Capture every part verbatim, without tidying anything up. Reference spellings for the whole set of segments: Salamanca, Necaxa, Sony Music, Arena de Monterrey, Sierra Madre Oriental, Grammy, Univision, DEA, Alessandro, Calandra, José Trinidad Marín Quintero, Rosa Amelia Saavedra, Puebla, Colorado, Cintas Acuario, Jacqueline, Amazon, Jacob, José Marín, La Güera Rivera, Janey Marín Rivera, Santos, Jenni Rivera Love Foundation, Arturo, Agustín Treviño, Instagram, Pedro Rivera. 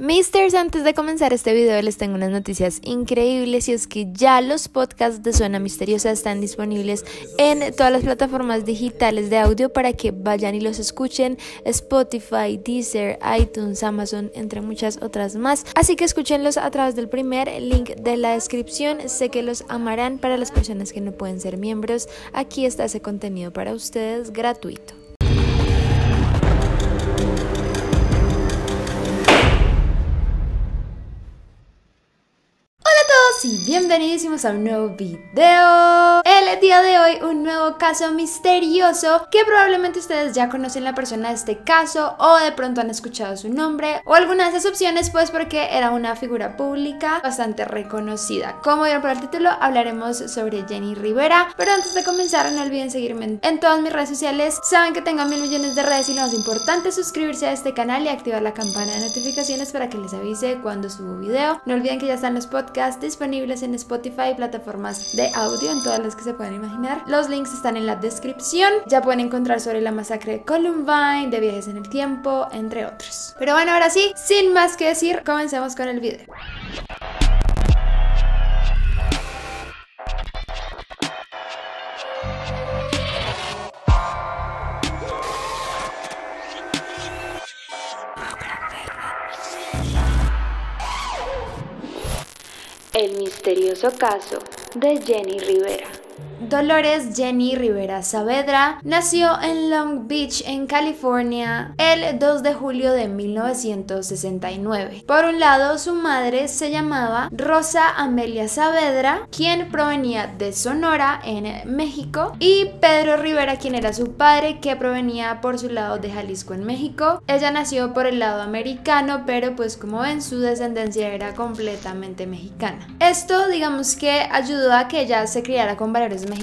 Misters, antes de comenzar este video les tengo unas noticias increíbles, y es que ya los podcasts de Zona Misteriosa están disponibles en todas las plataformas digitales de audio para que vayan y los escuchen: Spotify, Deezer, iTunes, Amazon, entre muchas otras más. Así que escúchenlos a través del primer link de la descripción, sé que los amarán. Para las personas que no pueden ser miembros, aquí está ese contenido para ustedes gratuito. Y bienvenidísimos a un nuevo video. El día de hoy, un nuevo caso misterioso que probablemente ustedes ya conocen la persona de este caso, o de pronto han escuchado su nombre o alguna de esas opciones, pues porque era una figura pública bastante reconocida. Como vieron por el título, hablaremos sobre Jenni Rivera, pero antes de comenzar no olviden seguirme en todas mis redes sociales. Saben que tengo mil millones de redes y lo más importante es suscribirse a este canal y activar la campana de notificaciones para que les avise cuando subo video. No olviden que ya están los podcasts disponibles en Spotify, plataformas de audio, en todas las que se puedan imaginar. Los links están en la descripción. Ya pueden encontrar sobre la masacre de Columbine, de viajes en el tiempo, entre otros. Pero bueno, ahora sí, sin más que decir, comencemos con el video. El misterioso caso de Jenni Rivera. Dolores Jenni Rivera Saavedra nació en Long Beach, en California, el dos de julio de mil novecientos sesenta y nueve. Por un lado, su madre se llamaba Rosa Amelia Saavedra, quien provenía de Sonora, en México, y Pedro Rivera, quien era su padre, que provenía por su lado de Jalisco, en México. Ella nació por el lado americano, pero pues como ven, su descendencia era completamente mexicana. Esto, digamos que ayudó a que ella se criara con valores mexicanos.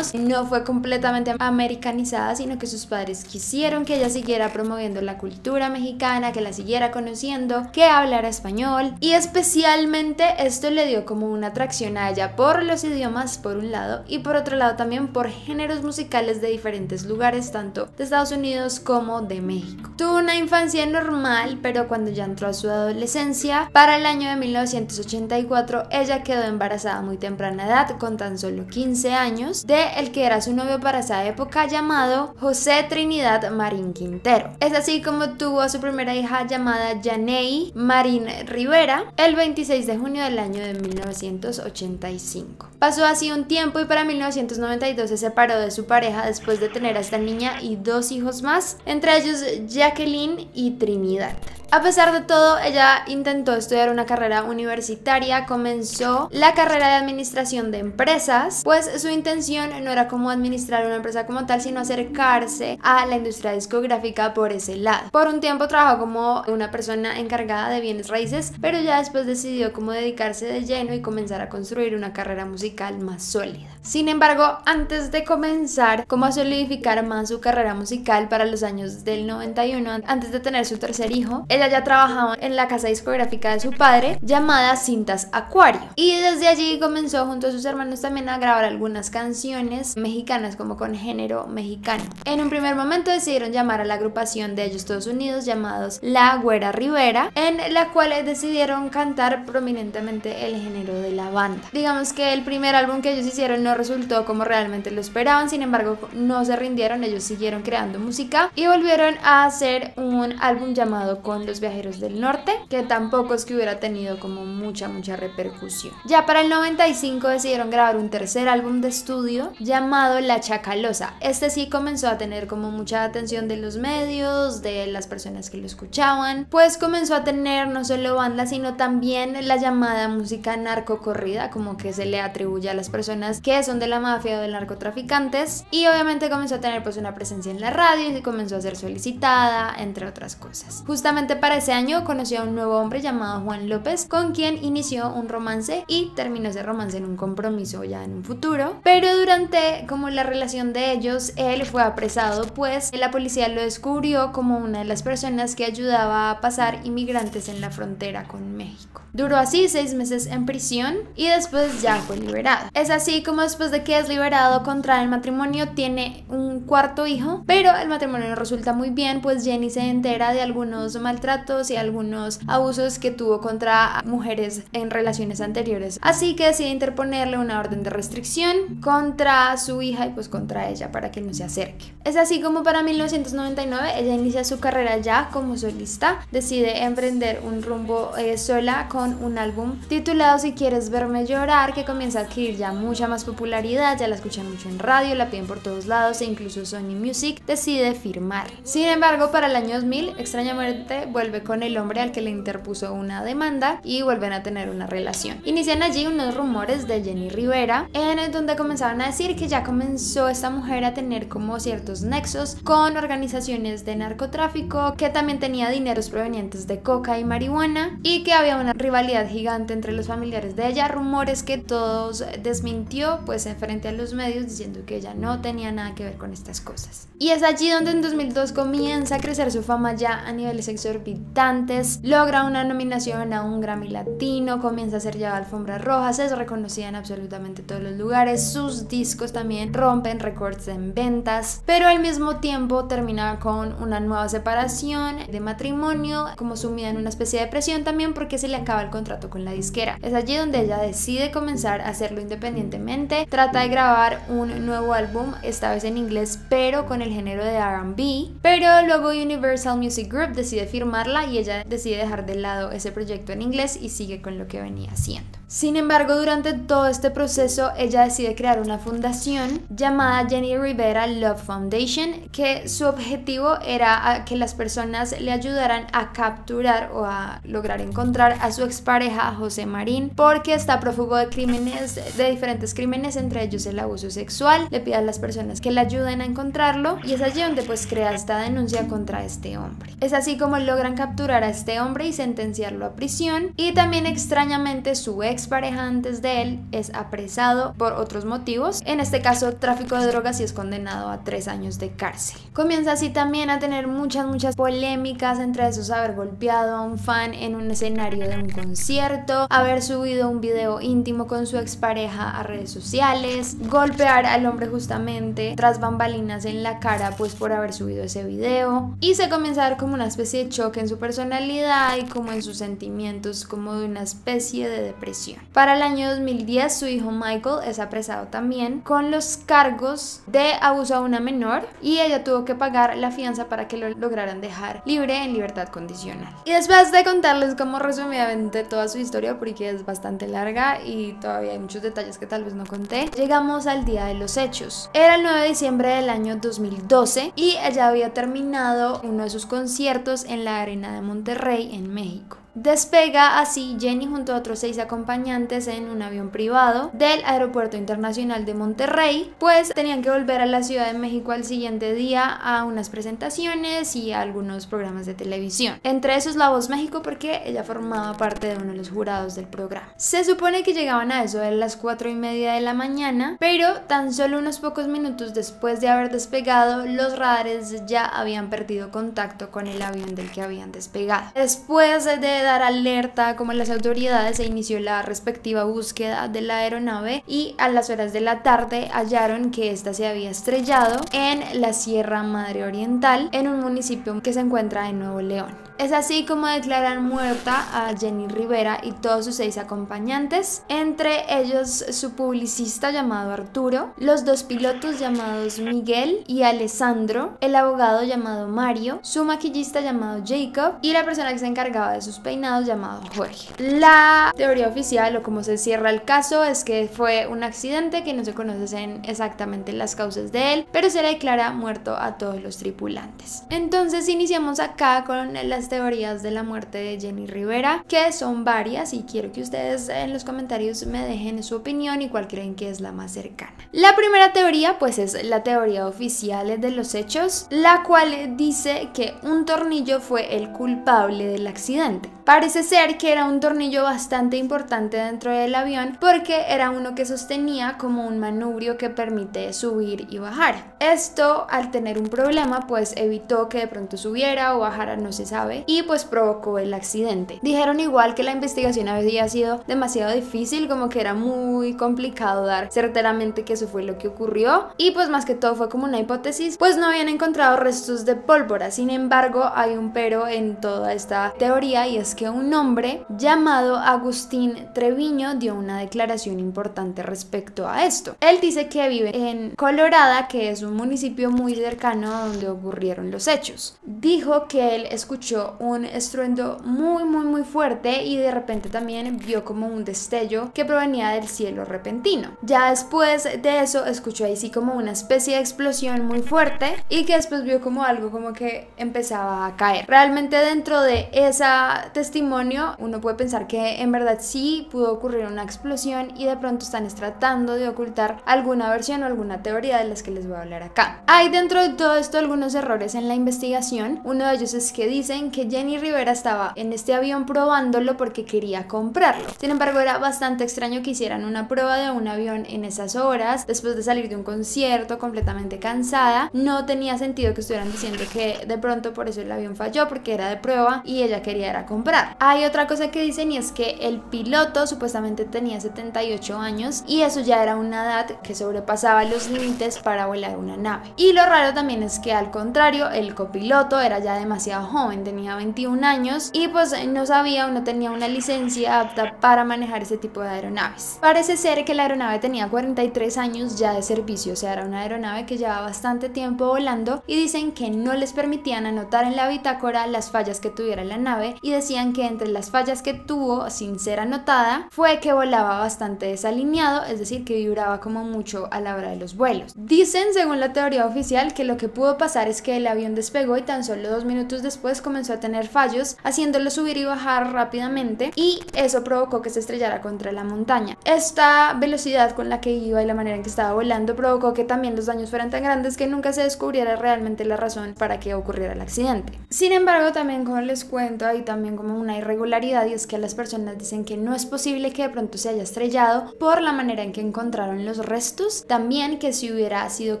No fue completamente americanizada, sino que sus padres quisieron que ella siguiera promoviendo la cultura mexicana, que la siguiera conociendo, que hablara español, y especialmente esto le dio como una atracción a ella por los idiomas, por un lado, y por otro lado también por géneros musicales de diferentes lugares, tanto de Estados Unidos como de México. Tuvo una infancia normal, pero cuando ya entró a su adolescencia, para el año de mil novecientos ochenta y cuatro, ella quedó embarazada a muy temprana edad, con tan solo quince años, de el que era su novio para esa época, llamado José Trinidad Marín Quintero. Es así como tuvo a su primera hija, llamada Janey Marín Rivera, el veintiséis de junio del año de mil novecientos ochenta y cinco. Pasó así un tiempo y para mil novecientos noventa y dos se separó de su pareja después de tener a esta niña y dos hijos más, entre ellos Jacqueline y Trinidad. A pesar de todo, ella intentó estudiar una carrera universitaria, comenzó la carrera de administración de empresas, pues su intención no era como administrar una empresa como tal, sino acercarse a la industria discográfica por ese lado. Por un tiempo trabajó como una persona encargada de bienes raíces, pero ya después decidió como dedicarse de lleno y comenzar a construir una carrera musical más sólida. Sin embargo, antes de comenzar como a solidificar más su carrera musical, para los años del noventa y uno, antes de tener su tercer hijo, ella ya trabajaba en la casa discográfica de su padre, llamada Cintas Acuario, y desde allí comenzó junto a sus hermanos también a grabar algunas canciones mexicanas, como con género mexicano. En un primer momento decidieron llamar a la agrupación de ellos todos unidos, llamados La Güera Rivera, en la cual decidieron cantar prominentemente el género de la banda. Digamos que el primer álbum que ellos hicieron no resultó como realmente lo esperaban, sin embargo no se rindieron, ellos siguieron creando música y volvieron a hacer un álbum llamado Con Los Viajeros del Norte, que tampoco es que hubiera tenido como mucha mucha repercusión. Ya para el noventa y cinco decidieron grabar un tercer álbum de estudio llamado La Chacalosa. Este sí comenzó a tener como mucha atención de los medios, de las personas que lo escuchaban, pues comenzó a tener no solo bandas, sino también la llamada música narcocorrida, como que se le atribuye a las personas que son de la mafia o de narcotraficantes, y obviamente comenzó a tener pues una presencia en la radio y comenzó a ser solicitada, entre otras cosas. Justamente para ese año conoció a un nuevo hombre llamado Juan López, con quien inició un romance y terminó ese romance en un compromiso ya en un futuro. Seguro, pero durante como la relación de ellos, él fue apresado, pues la policía lo descubrió como una de las personas que ayudaba a pasar inmigrantes en la frontera con México. Duró así seis meses en prisión y después ya fue liberado. Es así como después de que es liberado contrae el matrimonio, tiene un cuarto hijo, pero el matrimonio no resulta muy bien, pues Jenni se entera de algunos maltratos y algunos abusos que tuvo contra mujeres en relaciones anteriores, así que decide interponerle una orden de restricción contra su hija y pues contra ella para que no se acerque. Es así como para mil novecientos noventa y nueve ella inicia su carrera ya como solista, decide emprender un rumbo eh, sola con un álbum titulado Si Quieres Verme Llorar, que comienza a adquirir ya mucha más popularidad, ya la escuchan mucho en radio, la piden por todos lados e incluso Sony Music decide firmar. Sin embargo, para el año dos mil, extrañamente vuelve con el hombre al que le interpuso una demanda y vuelven a tener una relación. Inician allí unos rumores de Jenni Rivera, en donde comenzaban a decir que ya comenzó esta mujer a tener como ciertos nexos con organizaciones de narcotráfico, que también tenía dineros provenientes de coca y marihuana y que había una rivalidad gigante entre los familiares de ella, rumores que todos desmintió pues en frente a los medios, diciendo que ella no tenía nada que ver con estas cosas. Y es allí donde en dos mil dos comienza a crecer su fama ya a niveles exorbitantes, logra una nominación a un Grammy Latino, comienza a ser llevada a alfombras rojas, es reconocida en absolutamente todos los lugares, sus discos también rompen récords en ventas, pero al mismo tiempo termina con una nueva separación de matrimonio, como sumida en una especie de depresión también porque se le acaba el contrato con la disquera. Es allí donde ella decide comenzar a hacerlo independientemente, trata de grabar un nuevo álbum, esta vez en inglés pero con el género de R and B, pero luego Universal Music Group decide firmarla y ella decide dejar de lado ese proyecto en inglés y sigue con lo que venía haciendo. Sin embargo, durante todo este proceso ella decide crear una fundación llamada Jenni Rivera Love Foundation, que su objetivo era que las personas le ayudaran a capturar o a lograr encontrar a su expareja José Marín, porque está prófugo de crímenes, de diferentes crímenes, entre ellos el abuso sexual. Le pide a las personas que le ayuden a encontrarlo y es allí donde pues crea esta denuncia contra este hombre. Es así como logran capturar a este hombre y sentenciarlo a prisión, y también extrañamente su expareja antes de él es apresado por otros motivos, en este caso tráfico de drogas, y es condenado a tres años de cárcel. Comienza así también a tener muchas muchas polémicas, entre esos haber golpeado a un fan en un escenario de un concierto, haber subido un video íntimo con su expareja a redes sociales, golpear al hombre justamente tras bambalinas en la cara pues por haber subido ese video, y se comienza a dar como una especie de choque en su personalidad y como en sus sentimientos, como de una especie de depresión. Para el año dos mil diez su hijo Michael es apresado también con los cargos de abuso a una menor y ella tuvo que pagar la fianza para que lo lograran dejar libre en libertad condicional. Y después de contarles como resumidamente de toda su historia, porque es bastante larga y todavía hay muchos detalles que tal vez no conté, llegamos al día de los hechos. Era el nueve de diciembre del año dos mil doce y ella había terminado uno de sus conciertos en la Arena de Monterrey en México. Despega así Jenni junto a otros seis acompañantes en un avión privado del Aeropuerto Internacional de Monterrey, pues tenían que volver a la Ciudad de México al siguiente día a unas presentaciones y a algunos programas de televisión, entre esos La Voz México, porque ella formaba parte de uno de los jurados del programa. Se supone que llegaban a eso de las cuatro y media de la mañana, pero tan solo unos pocos minutos después de haber despegado, los radares ya habían perdido contacto con el avión del que habían despegado. Después de dar alerta como las autoridades, se inició la respectiva búsqueda de la aeronave y a las horas de la tarde hallaron que esta se había estrellado en la Sierra Madre Oriental, en un municipio que se encuentra en Nuevo León. Es así como declaran muerta a Jenni Rivera y todos sus seis acompañantes, entre ellos su publicista llamado Arturo, los dos pilotos llamados Miguel y Alessandro, el abogado llamado Mario, su maquillista llamado Jacob y la persona que se encargaba de sus peinados llamado Jorge. La teoría oficial, o como se cierra el caso, es que fue un accidente, que no se conocen exactamente las causas de él, pero se le declara muerto a todos los tripulantes. Entonces iniciamos acá con las teorías de la muerte de Jenni Rivera, que son varias, y quiero que ustedes en los comentarios me dejen su opinión y cuál creen que es la más cercana. La primera teoría pues es la teoría oficial de los hechos, la cual dice que un tornillo fue el culpable del accidente. Parece ser que era un tornillo bastante importante dentro del avión porque era uno que sostenía como un manubrio que permite subir y bajar. Esto, al tener un problema, pues evitó que de pronto subiera o bajara, no se sabe, y pues provocó el accidente. Dijeron igual que la investigación había sido demasiado difícil, como que era muy complicado dar certeramente que eso fue lo que ocurrió, y pues más que todo fue como una hipótesis, pues no habían encontrado restos de pólvora. Sin embargo, hay un pero en toda esta teoría, y es que un hombre llamado Agustín Treviño dio una declaración importante respecto a esto. Él dice que vive en Colorado, que es un municipio muy cercano a donde ocurrieron los hechos. Dijo que él escuchó un estruendo muy muy muy fuerte y de repente también vio como un destello que provenía del cielo repentino. Ya después de eso escuchó ahí sí como una especie de explosión muy fuerte y que después vio como algo como que empezaba a caer. Realmente dentro de ese testimonio uno puede pensar que en verdad sí pudo ocurrir una explosión y de pronto están tratando de ocultar alguna versión o alguna teoría de las que les voy a hablar acá. Hay dentro de todo esto algunos errores en la investigación. Uno de ellos es que dicen que Jenni Rivera estaba en este avión probándolo porque quería comprarlo. Sin embargo, era bastante extraño que hicieran una prueba de un avión en esas horas, después de salir de un concierto completamente cansada. No tenía sentido que estuvieran diciendo que de pronto por eso el avión falló, porque era de prueba y ella quería era comprar. Hay otra cosa que dicen, y es que el piloto supuestamente tenía setenta y ocho años y eso ya era una edad que sobrepasaba los límites para volar una nave. Y lo raro también es que al contrario, el copiloto era ya demasiado joven, tenía veintiún años y pues no sabía o no tenía una licencia apta para manejar ese tipo de aeronaves. Parece ser que la aeronave tenía cuarenta y tres años ya de servicio, o sea, era una aeronave que llevaba bastante tiempo volando, y dicen que no les permitían anotar en la bitácora las fallas que tuviera la nave, y decían que entre las fallas que tuvo sin ser anotada fue que volaba bastante desalineado, es decir, que vibraba como mucho a la hora de los vuelos. Dicen, según la teoría oficial, que lo que pudo pasar es que el avión despegó y tan solo dos minutos después comenzó a tener fallos, haciéndolo subir y bajar rápidamente, y eso provocó que se estrellara contra la montaña. Esta velocidad con la que iba y la manera en que estaba volando provocó que también los daños fueran tan grandes que nunca se descubriera realmente la razón para que ocurriera el accidente. Sin embargo, también, como les cuento, hay también como una irregularidad, y es que las personas dicen que no es posible que de pronto se haya estrellado por la manera en que encontraron los restos. También que si hubiera sido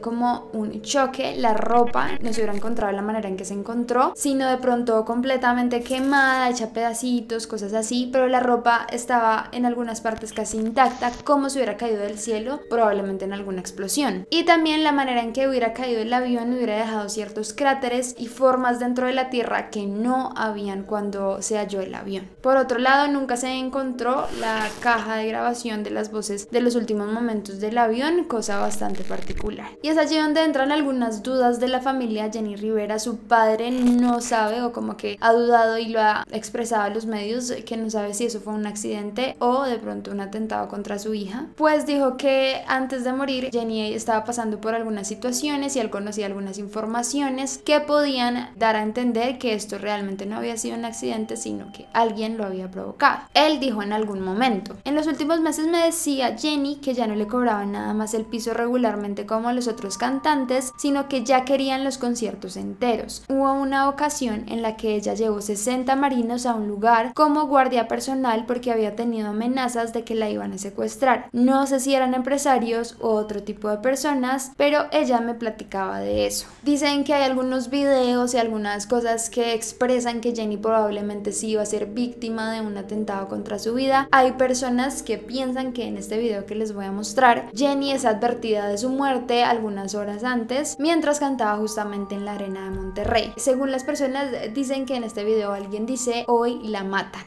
como un choque, la ropa no se hubiera encontrado de la manera en que se encontró, sino de pronto completamente quemada, hecha pedacitos, cosas así, pero la ropa estaba en algunas partes casi intacta, como si hubiera caído del cielo, probablemente en alguna explosión. Y también la manera en que hubiera caído el avión hubiera dejado ciertos cráteres y formas dentro de la tierra que no habían cuando se halló el avión. Por otro lado, nunca se encontró la caja de grabación de las voces de los últimos momentos del avión, cosa bastante particular. Y es allí donde entran algunas dudas de la familia Jenni Rivera. Su padre no sabe, o como que ha dudado y lo ha expresado a los medios, que no sabe si eso fue un accidente o de pronto un atentado contra su hija. Pues dijo que antes de morir Jenni estaba pasando por algunas situaciones y él conocía algunas informaciones que podían dar a entender que esto realmente no había sido un accidente, sino que alguien lo había provocado. Él dijo en algún momento: en los últimos meses me decía Jenni que ya no le cobraban nada más el piso regularmente como a los otros cantantes, sino que ya querían los conciertos enteros. Hubo una ocasión en la que ella llevó sesenta marinos a un lugar como guardia personal porque había tenido amenazas de que la iban a secuestrar. No sé si eran empresarios o otro tipo de personas, pero ella me platicaba de eso. Dicen que hay algunos videos y algunas cosas que expresan que Jenni probablemente sí iba a ser víctima de un atentado contra su vida. Hay personas que piensan que en este video que les voy a mostrar, Jenni es advertida de su muerte algunas horas antes, mientras cantaba justamente en la Arena de Monterrey. Según las personas, dicen que en este video alguien dice: hoy la matan.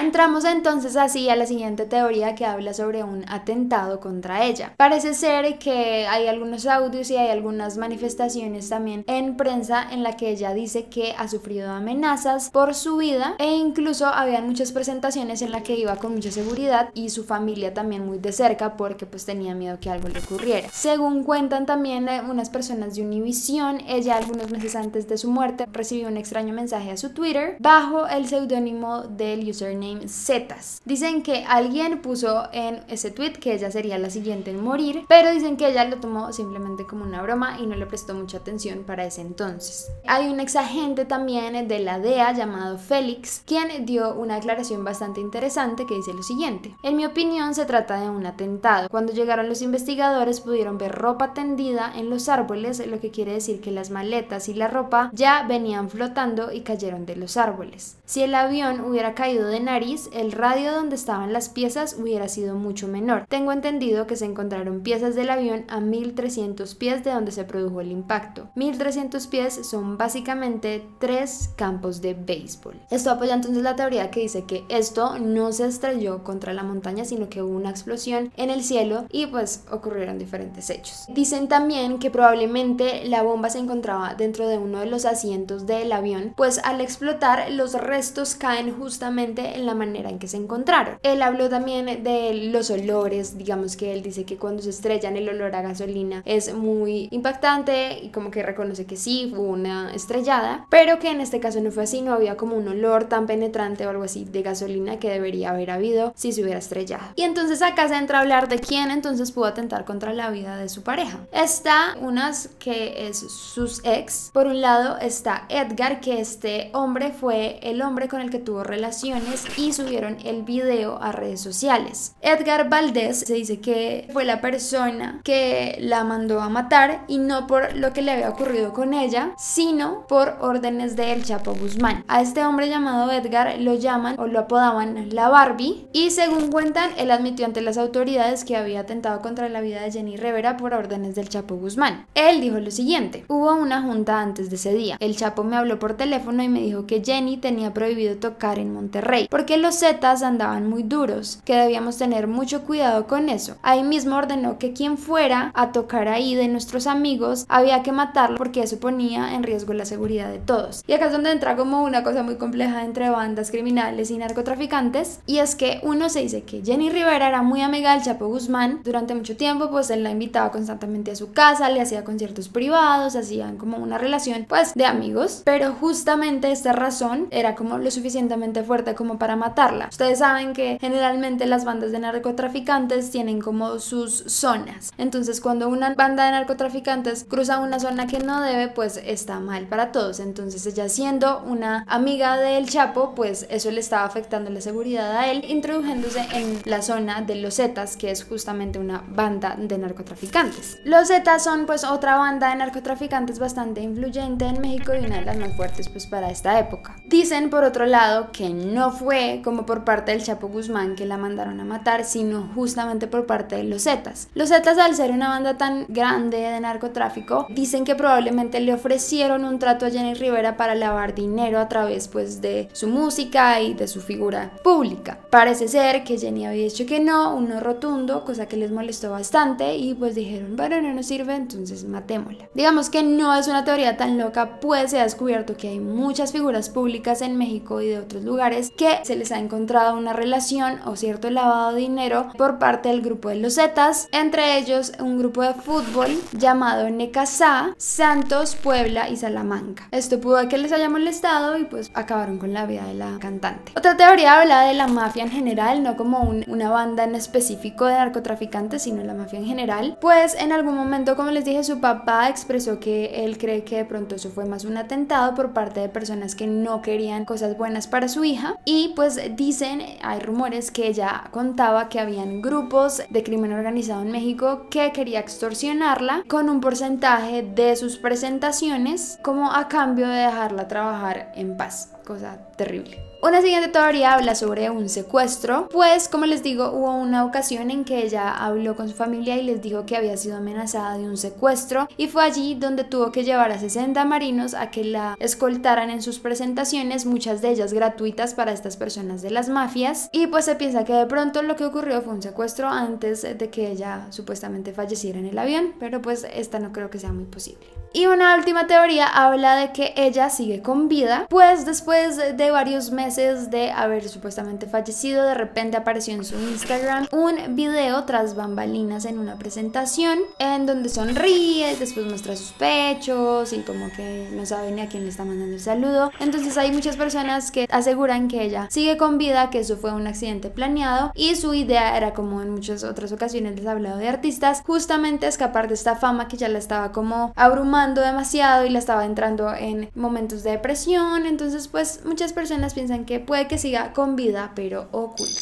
Entramos entonces así a la siguiente teoría, que habla sobre un atentado contra ella. Parece ser que hay algunos audios y hay algunas manifestaciones también en prensa en la que ella dice que ha sufrido amenazas por su vida, e incluso habían muchas presentaciones en la que iba con mucha seguridad y su familia también muy de cerca, porque pues tenía miedo que algo le ocurriera. Según cuentan también unas personas de Univision, ella algunos meses antes de su muerte recibió un extraño mensaje a su Twitter bajo el seudónimo del username Zetas. Dicen que alguien puso en ese tweet que ella sería la siguiente en morir, pero dicen que ella lo tomó simplemente como una broma y no le prestó mucha atención para ese entonces. Hay un ex agente también de la D E A llamado Félix, quien dio una declaración bastante interesante que dice lo siguiente: en mi opinión se trata de un atentado. Cuando llegaron los investigadores pudieron ver ropa tendida en los árboles, lo que quiere decir que las maletas y la ropa ya venían flotando y cayeron de los árboles. Si el avión hubiera caído de nariz, el radio donde estaban las piezas hubiera sido mucho menor. Tengo entendido que se encontraron piezas del avión a mil trescientos pies de donde se produjo el impacto. mil trescientos pies son básicamente tres campos de béisbol. Esto apoya entonces la teoría que dice que esto no se estrelló contra la montaña, sino que hubo una explosión en el cielo y pues ocurrieron diferentes hechos. Dicen también que probablemente la bomba se encontraba dentro de uno de los asientos del avión, pues al explotar los restos caen justamente en la manera en que se encontraron. Él habló también de los olores, digamos que él dice que cuando se estrellan el olor a gasolina es muy impactante y como que reconoce que sí, fue una estrellada, pero que en este caso no fue así, no había como un olor tan penetrante o algo así de gasolina que debería haber habido si se hubiera estrellado. Y entonces acá se entra a hablar de quién entonces pudo atentar contra la vida de su pareja. Está unas que es sus ex. Por un lado está Edgar, que este hombre fue el hombre con el que tuvo relaciones y subieron el video a redes sociales. Edgar Valdés se dice que fue la persona que la mandó a matar y no por lo que le había ocurrido con ella, sino por órdenes del Chapo Guzmán. A este hombre llamado Edgar lo llaman o lo apodaban la Barbie y según cuentan él admitió ante las autoridades que había atentado contra la vida de Jenni Rivera por órdenes del Chapo Guzmán. Él dijo lo siguiente: hubo una junta antes de ese día. El Chapo me habló por teléfono y me dijo que Jenni tenía prohibido tocar en Monterrey porque los Zetas andaban muy duros, que debíamos tener mucho cuidado con eso. Ahí mismo ordenó que quien fuera a tocar ahí de nuestros amigos había que matarlo porque eso ponía en riesgo la seguridad de todos. Y acá es donde entra como una cosa muy compleja entre bandas criminales y narcotraficantes, y es que uno se dice que Jenni Rivera era muy amiga del Chapo Guzmán durante mucho tiempo, pues él la invitaba constantemente a su casa, le hacía conciertos privados, hacían como una relación pues de amigos, pero justamente esta razón era como lo suficientemente fuerte como para matarla. Ustedes saben que generalmente las bandas de narcotraficantes tienen como sus zonas, entonces cuando una banda de narcotraficantes cruza una zona que no debe, pues está mal para todos. Entonces ella, siendo una amiga del Chapo, pues eso le estaba afectando la seguridad a él, introduciéndose en la zona de los Zetas, que es justamente una banda de narcotraficantes. Los Zetas son pues otra banda de narcotraficantes bastante influyente en México y una de las más fuertes pues para esta época. Dicen por otro lado que no fue como por parte del Chapo Guzmán que la mandaron a matar, sino justamente por parte de los Zetas. Los Zetas, al ser una banda tan grande de narcotráfico, dicen que probablemente le ofrecieron un trato a Jenni Rivera para lavar dinero a través pues de su música y de su figura pública. Parece ser que Jenni había dicho que no, un no rotundo, cosa que les molestó bastante y pues dijeron, bueno, no nos sirve, entonces matémosla. Digamos que no es una teoría tan loca, pues se ha descubierto que hay muchas figuras públicas en México y de otros lugares que se les ha encontrado una relación o cierto lavado de dinero por parte del grupo de los Zetas, entre ellos un grupo de fútbol llamado Necaxa, Santos, Puebla y Salamanca. Esto pudo que les haya molestado y pues acabaron con la vida de la cantante. Otra teoría habla de la mafia en general, no como un, una banda en específico de narcotraficantes, sino la mafia en general. Pues en algún momento, como les dije, su papá expresó que él cree que de pronto eso fue más un atentado por parte de personas que no querían cosas buenas para su hija, y pues dicen, hay rumores que ella contaba que habían grupos de crimen organizado en México que quería extorsionarla con un porcentaje de sus presentaciones como a cambio de dejarla trabajar en paz, cosa terrible. Una siguiente teoría habla sobre un secuestro, pues como les digo, hubo una ocasión en que ella habló con su familia y les dijo que había sido amenazada de un secuestro y fue allí donde tuvo que llevar a sesenta marinos a que la escoltaran en sus presentaciones, muchas de ellas gratuitas para estas personas de las mafias, y pues se piensa que de pronto lo que ocurrió fue un secuestro antes de que ella supuestamente falleciera en el avión, pero pues esta no creo que sea muy posible. Y una última teoría habla de que ella sigue con vida, pues después después de varios meses de haber supuestamente fallecido, de repente apareció en su Instagram un video tras bambalinas en una presentación en donde sonríe, después muestra sus pechos y como que no sabe ni a quién le está mandando el saludo. Entonces hay muchas personas que aseguran que ella sigue con vida, que eso fue un accidente planeado y su idea era, como en muchas otras ocasiones les he hablado de artistas, justamente escapar de esta fama que ya la estaba como abrumando demasiado y la estaba entrando en momentos de depresión. Entonces pues muchas personas piensan que puede que siga con vida pero oculta.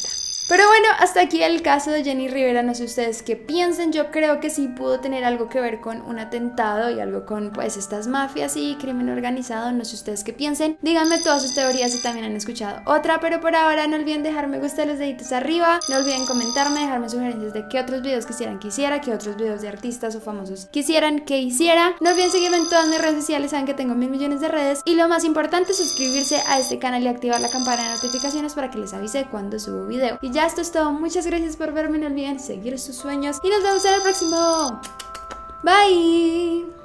Pero bueno, hasta aquí el caso de Jenni Rivera. No sé ustedes qué piensen, yo creo que sí pudo tener algo que ver con un atentado y algo con pues estas mafias y crimen organizado. No sé ustedes qué piensen, díganme todas sus teorías si también han escuchado otra, pero por ahora no olviden dejar me gusta, los deditos arriba, no olviden comentarme, dejarme sugerencias de qué otros videos quisieran que hiciera, qué otros videos de artistas o famosos quisieran que hiciera. No olviden seguirme en todas mis redes sociales, saben que tengo mil millones de redes, y lo más importante, suscribirse a este canal y activar la campana de notificaciones para que les avise cuando subo video. Y ya esto es todo, muchas gracias por verme, no olviden seguir sus sueños y nos vemos en el próximo. Bye.